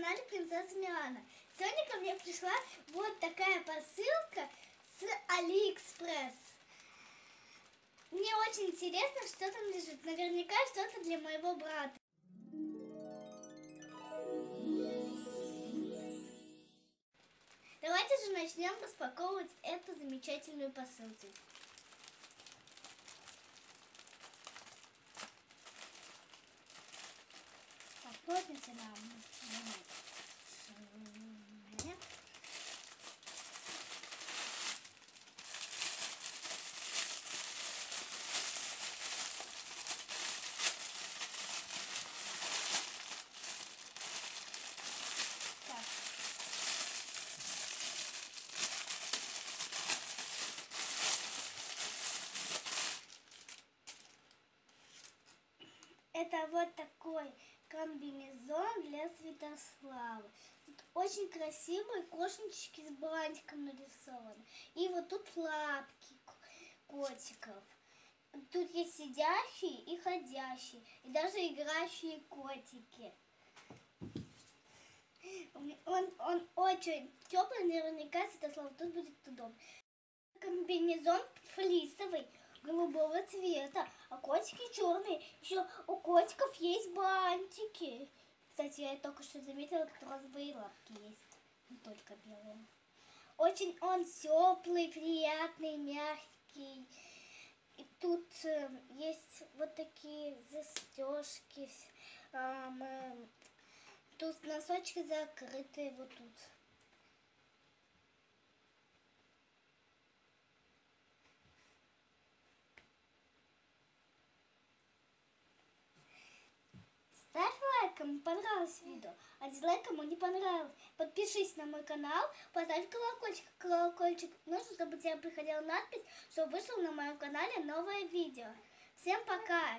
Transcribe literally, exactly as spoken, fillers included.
канале Принцесса Милана. Сегодня ко мне пришла вот такая посылка с AliExpress. Мне очень интересно, что там лежит. Наверняка что-то для моего брата. Давайте же начнем распаковывать эту замечательную посылку. Плотница нам сжимает. Так. Это вот такой комбинезон для Святослава. Тут очень красивые кошечки с бантиком нарисованы. И вот тут лапки котиков. Тут есть сидящие и ходящие. И даже играющие котики. Он, он очень теплый, наверняка Святославу тут будет удобно. Комбинезон флисовый, голубого цвета, а котики черные. Еще у котиков есть бантики. Кстати, я только что заметила, тут розовые лапки есть, не только белые. Очень он теплый, приятный, мягкий. И тут э, есть вот такие застежки. Э, э, тут носочки закрытые вот тут. Ставь лайк, кому понравилось видео, а дизлайк, кому не понравилось. Подпишись на мой канал, поставь колокольчик. Колокольчик нужно, чтобы тебе приходила надпись, что вышло на моем канале новое видео. Всем пока!